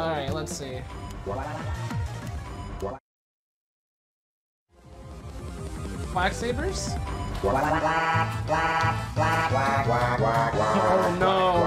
Alright, let's see. Black sabers? Oh no!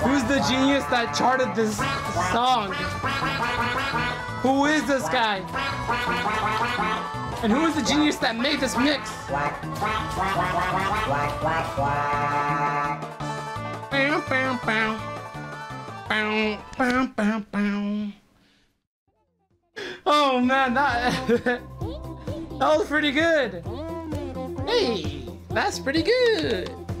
Who's the genius that charted this song? Who is this guy? And who is the genius that made this mix? Bam, bam, bam. Bam, bam, bam, bam. Oh man, that that was pretty good. Hey, that's pretty good.